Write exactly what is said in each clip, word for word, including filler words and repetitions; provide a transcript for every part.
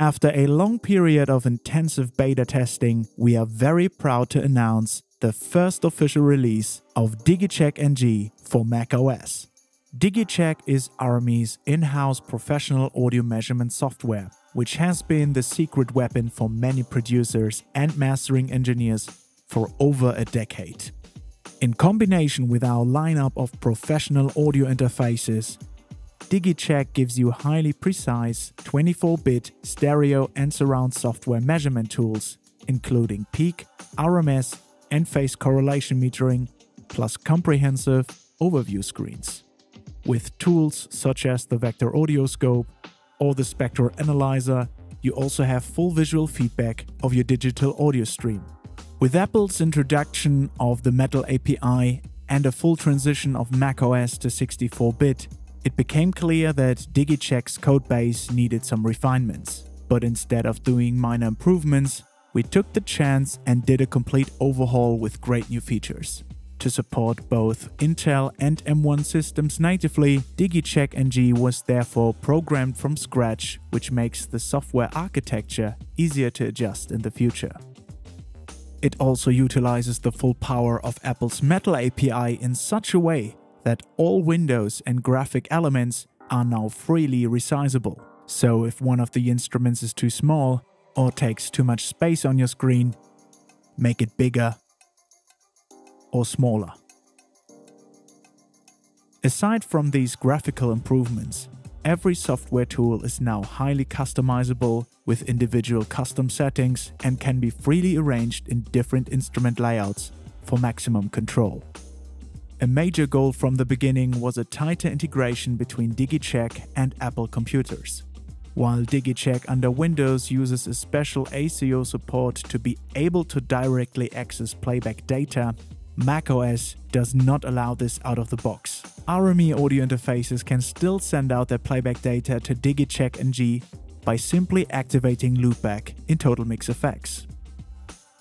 After a long period of intensive beta testing, we are very proud to announce the first official release of DigiCheck N G for macOS. DigiCheck is R M E's in-house professional audio measurement software, which has been the secret weapon for many producers and mastering engineers for over a decade. In combination with our lineup of professional audio interfaces, DigiCheck gives you highly precise twenty-four bit stereo and surround software measurement tools, including peak, R M S, and phase correlation metering, plus comprehensive overview screens. With tools such as the Vector Audio Scope or the Spectral Analyzer, you also have full visual feedback of your digital audio stream. With Apple's introduction of the Metal A P I and a full transition of macOS to sixty-four bit, it became clear that DigiCheck's codebase needed some refinements. But instead of doing minor improvements, we took the chance and did a complete overhaul with great new features. To support both Intel and M one systems natively, DigiCheck N G was therefore programmed from scratch, which makes the software architecture easier to adjust in the future. It also utilizes the full power of Apple's Metal A P I in such a way that all windows and graphic elements are now freely resizable. So if one of the instruments is too small or takes too much space on your screen, make it bigger or smaller. Aside from these graphical improvements, every software tool is now highly customizable with individual custom settings and can be freely arranged in different instrument layouts for maximum control. A major goal from the beginning was a tighter integration between DigiCheck and Apple computers. While DigiCheck under Windows uses a special A S I O support to be able to directly access playback data, macOS does not allow this out of the box. R M E audio interfaces can still send out their playback data to DigiCheck N G by simply activating loopback in TotalMix F X.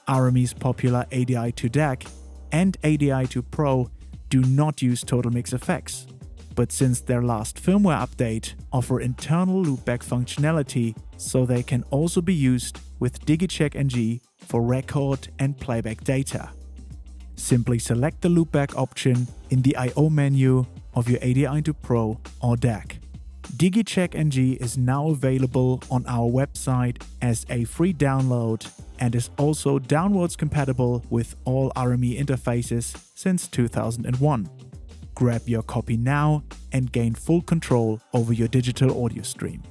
R M E's popular A D I two D A C and A D I two Pro do not use TotalMix F X, but since their last firmware update, offer internal loopback functionality, so they can also be used with DigiCheck N G for record and playback data. Simply select the loopback option in the I O menu of your A D I two Pro or D A C. DigiCheck N G is now available on our website as a free download and is also downwards compatible with all R M E interfaces since two thousand one. Grab your copy now and gain full control over your digital audio stream.